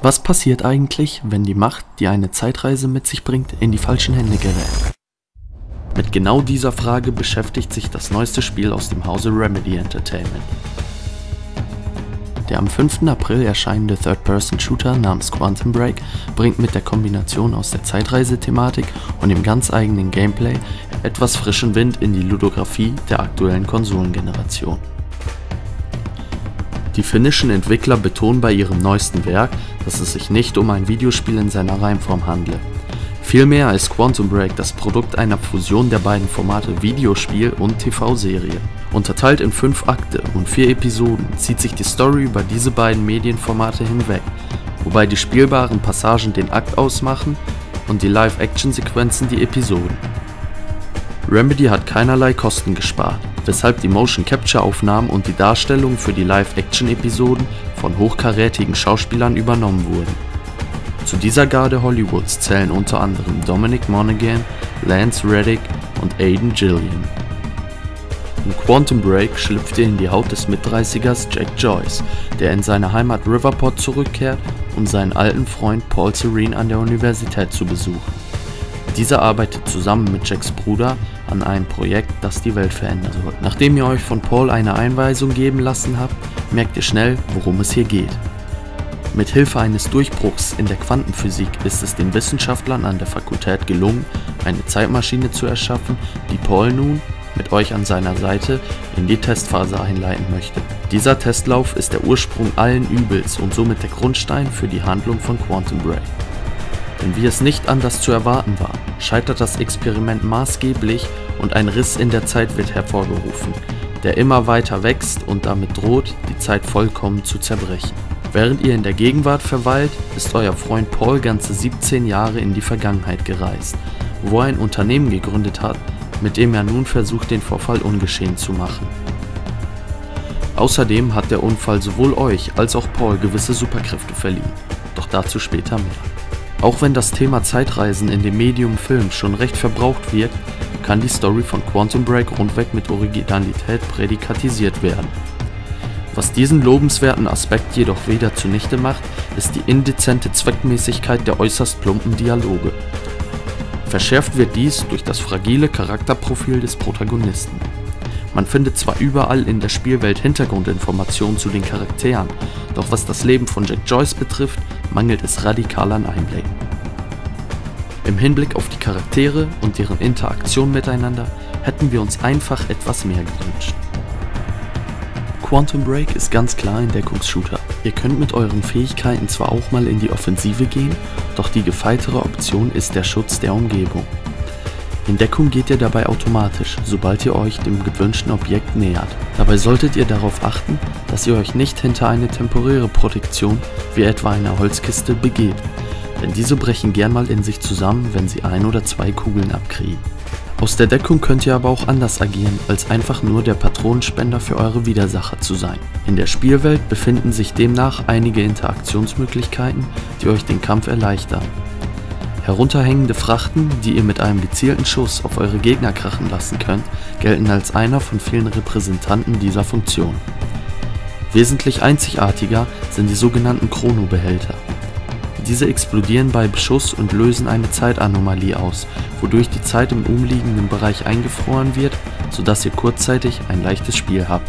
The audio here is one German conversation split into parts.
Was passiert eigentlich, wenn die Macht, die eine Zeitreise mit sich bringt, in die falschen Hände gerät? Mit genau dieser Frage beschäftigt sich das neueste Spiel aus dem Hause Remedy Entertainment. Der am 5. April erscheinende Third-Person-Shooter namens Quantum Break bringt mit der Kombination aus der Zeitreisethematik und dem ganz eigenen Gameplay etwas frischen Wind in die Ludografie der aktuellen Konsolengeneration. Die finnischen Entwickler betonen bei ihrem neuesten Werk, dass es sich nicht um ein Videospiel in seiner Reinform handle. Vielmehr ist Quantum Break das Produkt einer Fusion der beiden Formate Videospiel und TV-Serie. Unterteilt in 5 Akte und 4 Episoden zieht sich die Story über diese beiden Medienformate hinweg, wobei die spielbaren Passagen den Akt ausmachen und die Live-Action-Sequenzen die Episoden. Remedy hat keinerlei Kosten gespart, weshalb die Motion-Capture-Aufnahmen und die Darstellung für die Live-Action-Episoden von hochkarätigen Schauspielern übernommen wurden. Zu dieser Garde Hollywoods zählen unter anderem Dominic Monaghan, Lance Reddick und Aiden Gillen. In Quantum Break schlüpft ihr in die Haut des Mit-30ers Jack Joyce, der in seine Heimat Riverport zurückkehrt, um seinen alten Freund Paul Serene an der Universität zu besuchen. Dieser arbeitet zusammen mit Jacks Bruder an einem Projekt, das die Welt verändern soll. Nachdem ihr euch von Paul eine Einweisung geben lassen habt, merkt ihr schnell, worum es hier geht. Mit Hilfe eines Durchbruchs in der Quantenphysik ist es den Wissenschaftlern an der Fakultät gelungen, eine Zeitmaschine zu erschaffen, die Paul nun mit euch an seiner Seite in die Testphase einleiten möchte. Dieser Testlauf ist der Ursprung allen Übels und somit der Grundstein für die Handlung von Quantum Break. Denn wie es nicht anders zu erwarten war, scheitert das Experiment maßgeblich und ein Riss in der Zeit wird hervorgerufen, der immer weiter wächst und damit droht, die Zeit vollkommen zu zerbrechen. Während ihr in der Gegenwart verweilt, ist euer Freund Paul ganze 17 Jahre in die Vergangenheit gereist, wo er ein Unternehmen gegründet hat, mit dem er nun versucht, den Vorfall ungeschehen zu machen. Außerdem hat der Unfall sowohl euch als auch Paul gewisse Superkräfte verliehen, doch dazu später mehr. Auch wenn das Thema Zeitreisen in dem Medium Film schon recht verbraucht wird, kann die Story von Quantum Break rundweg mit Originalität prädikatisiert werden. Was diesen lobenswerten Aspekt jedoch weder zunichte macht, ist die indezente Zweckmäßigkeit der äußerst plumpen Dialoge. Verschärft wird dies durch das fragile Charakterprofil des Protagonisten. Man findet zwar überall in der Spielwelt Hintergrundinformationen zu den Charakteren, doch was das Leben von Jack Joyce betrifft, mangelt es radikal an Einblicken. Im Hinblick auf die Charaktere und deren Interaktion miteinander hätten wir uns einfach etwas mehr gewünscht. Quantum Break ist ganz klar ein Deckungsshooter. Ihr könnt mit euren Fähigkeiten zwar auch mal in die Offensive gehen, doch die gefeitere Option ist der Schutz der Umgebung. In Deckung geht ihr dabei automatisch, sobald ihr euch dem gewünschten Objekt nähert. Dabei solltet ihr darauf achten, dass ihr euch nicht hinter eine temporäre Protektion, wie etwa eine Holzkiste, begebt, denn diese brechen gern mal in sich zusammen, wenn sie ein oder zwei Kugeln abkriegen. Aus der Deckung könnt ihr aber auch anders agieren, als einfach nur der Patronenspender für eure Widersacher zu sein. In der Spielwelt befinden sich demnach einige Interaktionsmöglichkeiten, die euch den Kampf erleichtern. Herunterhängende Frachten, die ihr mit einem gezielten Schuss auf eure Gegner krachen lassen könnt, gelten als einer von vielen Repräsentanten dieser Funktion. Wesentlich einzigartiger sind die sogenannten Chronobehälter. Diese explodieren bei Beschuss und lösen eine Zeitanomalie aus, wodurch die Zeit im umliegenden Bereich eingefroren wird, sodass ihr kurzzeitig ein leichtes Spiel habt.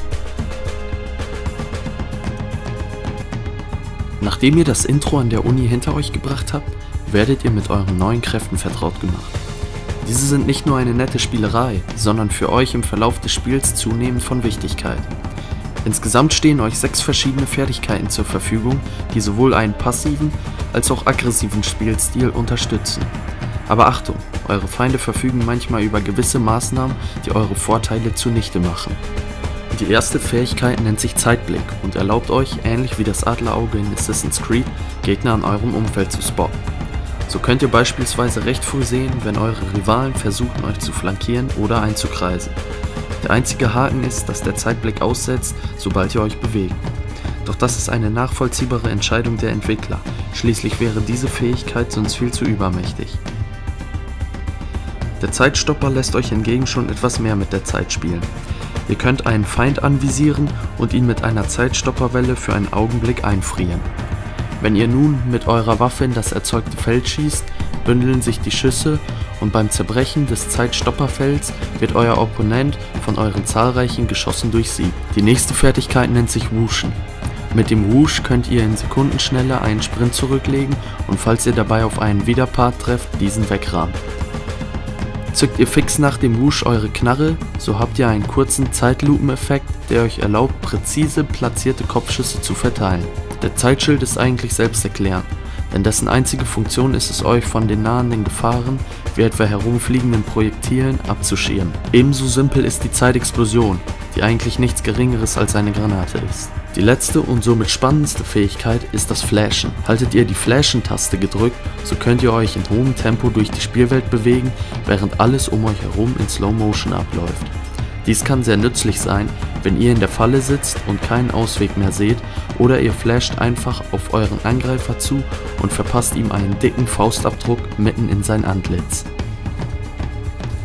Nachdem ihr das Intro an der Uni hinter euch gebracht habt, werdet ihr mit euren neuen Kräften vertraut gemacht. Diese sind nicht nur eine nette Spielerei, sondern für euch im Verlauf des Spiels zunehmend von Wichtigkeit. Insgesamt stehen euch 6 verschiedene Fertigkeiten zur Verfügung, die sowohl einen passiven als auch aggressiven Spielstil unterstützen. Aber Achtung, eure Feinde verfügen manchmal über gewisse Maßnahmen, die eure Vorteile zunichte machen. Die erste Fähigkeit nennt sich Zeitblick und erlaubt euch, ähnlich wie das Adlerauge in Assassin's Creed, Gegner an eurem Umfeld zu spotten. So könnt ihr beispielsweise recht früh sehen, wenn eure Rivalen versuchen, euch zu flankieren oder einzukreisen. Der einzige Haken ist, dass der Zeitblick aussetzt, sobald ihr euch bewegt. Doch das ist eine nachvollziehbare Entscheidung der Entwickler, schließlich wäre diese Fähigkeit sonst viel zu übermächtig. Der Zeitstopper lässt euch hingegen schon etwas mehr mit der Zeit spielen. Ihr könnt einen Feind anvisieren und ihn mit einer Zeitstopperwelle für einen Augenblick einfrieren. Wenn ihr nun mit eurer Waffe in das erzeugte Feld schießt, bündeln sich die Schüsse und beim Zerbrechen des Zeitstopperfelds wird euer Opponent von euren zahlreichen Geschossen durchsiebt. Die nächste Fertigkeit nennt sich Rushen. Mit dem Rush könnt ihr in Sekundenschnelle einen Sprint zurücklegen und falls ihr dabei auf einen Widerpart trefft, diesen wegrahmen. Zückt ihr fix nach dem Rush eure Knarre, so habt ihr einen kurzen Zeitlupeneffekt, der euch erlaubt, präzise platzierte Kopfschüsse zu verteilen. Der Zeitschild ist eigentlich selbsterklärend, denn dessen einzige Funktion ist es, euch von den nahenden Gefahren, wie etwa herumfliegenden Projektilen, abzuschirmen. Ebenso simpel ist die Zeitexplosion, die eigentlich nichts Geringeres als eine Granate ist. Die letzte und somit spannendste Fähigkeit ist das Flashen. Haltet ihr die Flashen-Taste gedrückt, so könnt ihr euch in hohem Tempo durch die Spielwelt bewegen, während alles um euch herum in Slow Motion abläuft. Dies kann sehr nützlich sein, wenn ihr in der Falle sitzt und keinen Ausweg mehr seht oder ihr flasht einfach auf euren Angreifer zu und verpasst ihm einen dicken Faustabdruck mitten in sein Antlitz.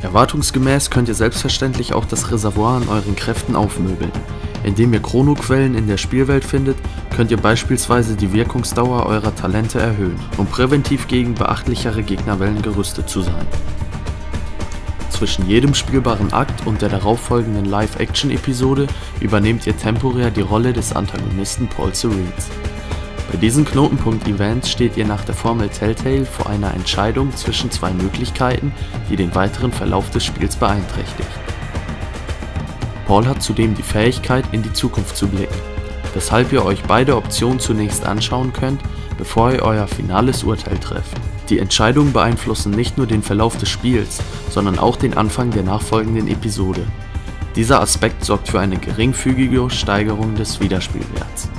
Erwartungsgemäß könnt ihr selbstverständlich auch das Reservoir an euren Kräften aufmöbeln. Indem ihr Chronoquellen in der Spielwelt findet, könnt ihr beispielsweise die Wirkungsdauer eurer Talente erhöhen, um präventiv gegen beachtlichere Gegnerwellen gerüstet zu sein. Zwischen jedem spielbaren Akt und der darauffolgenden Live-Action-Episode übernehmt ihr temporär die Rolle des Antagonisten Paul Serene. Bei diesen Knotenpunkt-Events steht ihr nach der Formel Telltale vor einer Entscheidung zwischen zwei Möglichkeiten, die den weiteren Verlauf des Spiels beeinträchtigt. Paul hat zudem die Fähigkeit, in die Zukunft zu blicken, weshalb ihr euch beide Optionen zunächst anschauen könnt, bevor ihr euer finales Urteil trefft. Die Entscheidungen beeinflussen nicht nur den Verlauf des Spiels, sondern auch den Anfang der nachfolgenden Episode. Dieser Aspekt sorgt für eine geringfügige Steigerung des Wiederspielwerts.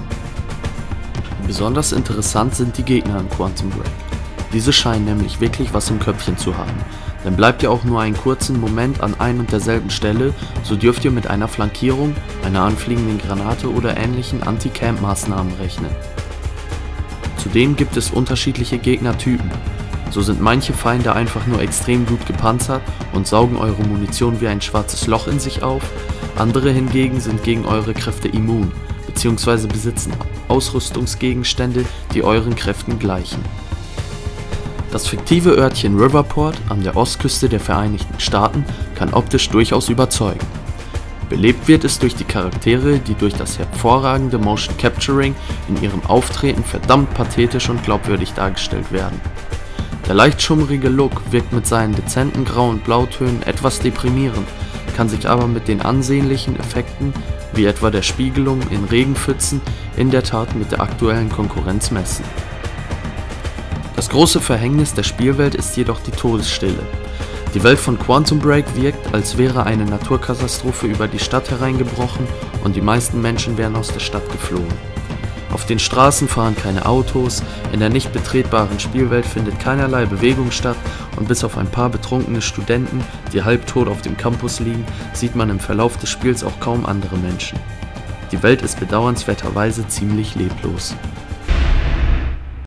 Besonders interessant sind die Gegner in Quantum Break. Diese scheinen nämlich wirklich was im Köpfchen zu haben, denn bleibt ihr auch nur einen kurzen Moment an ein und derselben Stelle, so dürft ihr mit einer Flankierung, einer anfliegenden Granate oder ähnlichen Anti-Camp-Maßnahmen rechnen. Zudem gibt es unterschiedliche Gegnertypen. So sind manche Feinde einfach nur extrem gut gepanzert und saugen eure Munition wie ein schwarzes Loch in sich auf, andere hingegen sind gegen eure Kräfte immun bzw. besitzen Ausrüstungsgegenstände, die euren Kräften gleichen. Das fiktive Örtchen Riverport an der Ostküste der Vereinigten Staaten kann optisch durchaus überzeugen. Belebt wird es durch die Charaktere, die durch das hervorragende Motion Capturing in ihrem Auftreten verdammt pathetisch und glaubwürdig dargestellt werden. Der leicht schummrige Look wirkt mit seinen dezenten Grau- und Blautönen etwas deprimierend, kann sich aber mit den ansehnlichen Effekten, wie etwa der Spiegelung in Regenpfützen, in der Tat mit der aktuellen Konkurrenz messen. Das große Verhängnis der Spielwelt ist jedoch die Todesstille. Die Welt von Quantum Break wirkt, als wäre eine Naturkatastrophe über die Stadt hereingebrochen und die meisten Menschen wären aus der Stadt geflohen. Auf den Straßen fahren keine Autos, in der nicht betretbaren Spielwelt findet keinerlei Bewegung statt und bis auf ein paar betrunkene Studenten, die halbtot auf dem Campus liegen, sieht man im Verlauf des Spiels auch kaum andere Menschen. Die Welt ist bedauernswerterweise ziemlich leblos.